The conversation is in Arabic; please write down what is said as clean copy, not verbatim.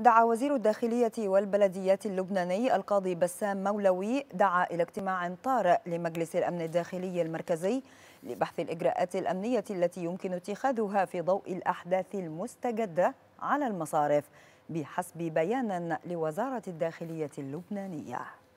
دعا وزير الداخلية والبلديات اللبناني القاضي بسام مولوي إلى اجتماع طارئ لمجلس الأمن الداخلي المركزي لبحث الإجراءات الأمنية التي يمكن اتخاذها في ضوء الأحداث المستجدة على المصارف، بحسب بيان لوزارة الداخلية اللبنانية.